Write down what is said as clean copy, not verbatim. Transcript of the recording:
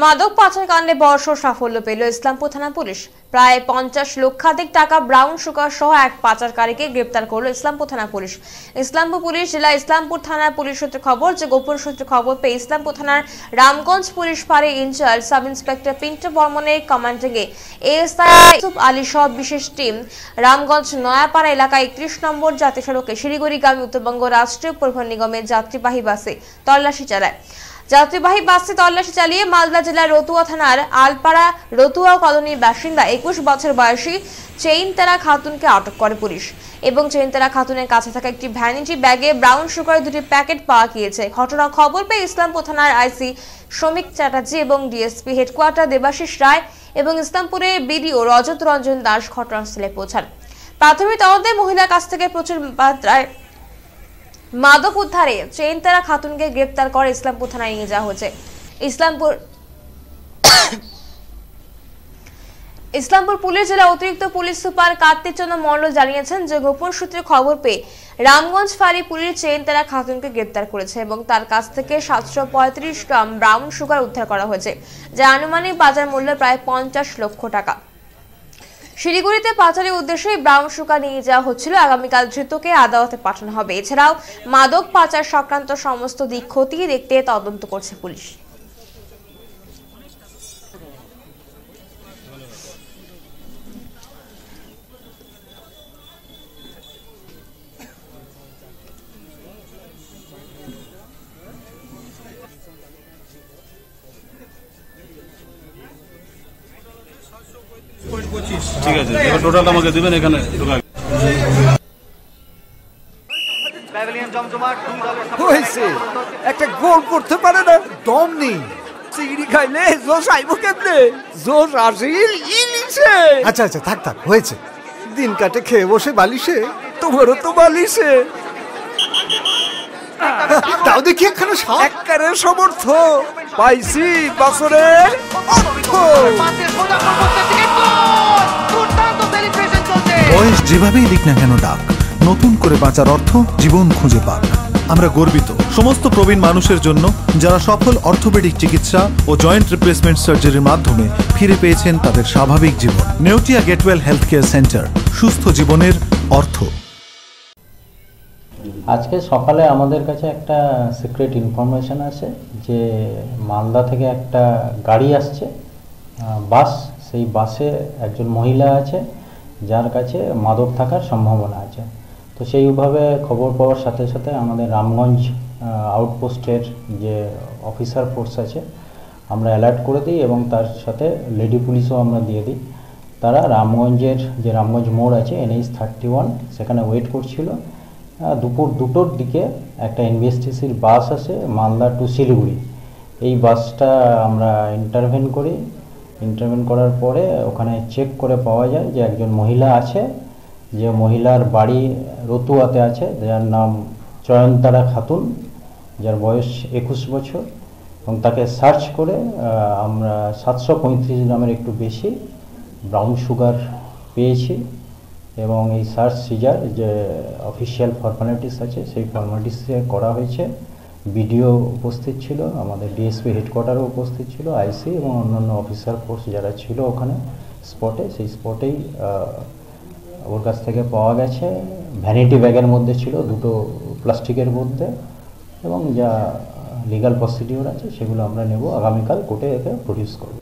মাদক পাচার কাণ্ডে বর্ষ সাফল্য পেল ইসলামপুর থানা পুলিশ। প্রায় 50 লক্ষাধিক টাকা ব্রাউন সুগার সহ এক পাচারকারীকে গ্রেপ্তার করল ইসলামপুর থানা পুলিশ। ইসলামপুর পুলিশ জেলা ইসলামপুর থানা পুলিশ সূত্রে খবর, যে গোপন সূত্রে খবর পেয়ে ইসলামপুর থানার রামগঞ্জ পুলিশ ফাঁড়ি ইনচার্জ সাব ইন্সপেক্টর পিন্টো বর্মনের কমান্ডিংয়ে এএসআই আলী সহ বিশেষ টিম রামগঞ্জ নয়াপাড়া এলাকায় 31 নম্বর জাতীয় সড়কে শিলিগুড়িগামী উত্তরবঙ্গ রাষ্ট্রীয় পরিবহন নিগমের যাত্রীবাহী বাসে তল্লাশি চালায়। যাত্রীবাহী বাসে তল্লাশি চালিয়ে মালদা জেলার নেউটিয়া থানার আলপাড়া নেউটিয়া কলোনির বাসিন্দা 21 বছর বয়সী চৈতন্যা খাতুনকে আটক করে পুলিশ এবং চৈতন্যা খাতুনের কাছে থাকা একটি ভ্যানিটি ব্যাগে ব্রাউন সুগারের 2টি প্যাকেট পাওয়া গিয়েছে। ঘটনা খবর পেয়ে ইসলামপুর থানার আইসি শ্রমিক চ্যাটার্জি এবং ডিএসপি হেডকোয়ার্টার দেবাশিস রায় এবং ইসলামপুরের বিডিও রজত রঞ্জন দাস ঘটনাস্থলে পৌঁছান। প্রাথমিক তদন্তে মহিলার কাছ থেকে প্রচুর মাত্রায় মাদক উদ্ধারে চৈতন্যা খাতুনকে গ্রেপ্তার করে ইসলামপুর থানায় নিয়ে যাওয়া হয়েছে। ইসলামপুর পুলিশ জেলা অতিরিক্ত পুলিশ সুপার কার্তিক চন্দ্র মণ্ডল জানিয়েছেন, যে গোপন সূত্রে খবর পেয়ে রামগঞ্জ ফাঁড়ি পুলিশ চৈতন্যা খাতুনকে গ্রেপ্তার করেছে এবং তার কাছ থেকে 735 গ্রাম ব্রাউন সুগার উদ্ধার করা হয়েছে, যা আনুমানিক বাজার মূল্য প্রায় 50 লক্ষ টাকা। শিলিগুড়িতে পাচারের উদ্দেশ্যে ব্রাউন সুগার নিয়ে যাওয়া হচ্ছিল। আগামীকাল ধৃতকে আদালতে পাঠানো হবে। এছাড়াও মাদক পাচার সংক্রান্ত সমস্ত দিক খতিয়ে দেখতে তদন্ত করছে পুলিশ। ঠিক আছে, টোটাল আমাকে দিবেন এখানে। একটা গোল করতে পারে না, দম নেই। চিংড়ি খাইলে জোশ আইব কেমনে? জোশ আসিল ইলিশে। আচ্ছা আচ্ছা, থাক থাক, হয়েছে। দিন কাটে খেয়ে বসে বালিশে, তোমারও তো বালিশে। তাও দেখি এখানে সরকারে সমর্থ পাইছি বছরের বয়স যেভাবেই দিক না কেন ডাক, নতুন করে বাঁচার অর্থ জীবন খুঁজে পাক। আমরা গর্বিত সমস্ত প্রবীণ মানুষের জন্য, যারা সফল অর্থোপেডিক চিকিৎসা ও জয়েন্ট রিপ্লেসমেন্ট সার্জারির মাধ্যমে ফিরে পেয়েছেন তাদের স্বাভাবিক জীবন। নেউটিয়া গেটওয়েল হেলথকেয়ার সেন্টার, সুস্থ জীবনের অর্থ। আজকে সকালে আমাদের কাছে একটা সিক্রেট ইনফরমেশন আছে যে মালদা থেকে একটা গাড়ি আসছে, বাস। সেই বাসে একজন মহিলা আছে যার কাছে মাদক থাকার সম্ভাবনা আছে। তো সেইভাবে খবর পাওয়ার সাথে সাথে আমাদের রামগঞ্জ আউটপোস্টের যে অফিসার ফোর্স আছে আমরা অ্যালার্ট করে দিই এবং তার সাথে লেডি পুলিশও আমরা দিয়ে দিই। তারা রামগঞ্জের যে রামগঞ্জ মোড় আছে NH31, সেখানে ওয়েট করছিল। দুপুর 2টোর দিকে একটা এনবিএসটিসির বাস আসে মালদা টু শিলিগুড়ি। এই বাসটা আমরা ইন্টারভেন করি। ইন্টারভেন করার পরে ওখানে চেক করে পাওয়া যায় যে একজন মহিলা আছে, যে মহিলার বাড়ি নেউটিয়াতে আছে, যার নাম চৈতন্যা খাতুন, যার বয়স 21 বছর। এবং তাকে সার্চ করে আমরা 735 গ্রামের একটু বেশি ব্রাউন সুগার পেয়েছি। এবং এই সার্চ সিজার যে অফিসিয়াল ফর্মালিটিস আছে সেই ফর্মালিটিসে করা হয়েছে। বিডিও উপস্থিত ছিল, আমাদের ডিএসপি হেডকোয়ার্টারও উপস্থিত ছিল, আইসি এবং অন্যান্য অফিসার ফোর্স যারা ছিল ওখানে স্পটে। সেই স্পটেই ওর কাছ থেকে পাওয়া গেছে। ভ্যানিটি ব্যাগের মধ্যে ছিল 2টো প্লাস্টিকের মধ্যে। এবং যা লিগাল প্রসিডিওর আছে সেগুলো আমরা নেব, আগামীকাল কোর্টে একে প্রডিউস করব।